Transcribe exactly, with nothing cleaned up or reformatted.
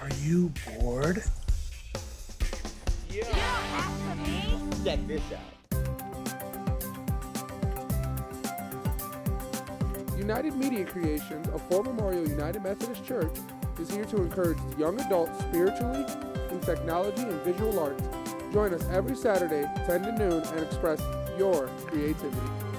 Are you bored? Yeah. Yeah, me. Check this out. United Media Creations of Ford Memorial United Methodist Church is here to encourage young adults spiritually in technology and visual arts. Join us every Saturday, ten to noon, and express your creativity.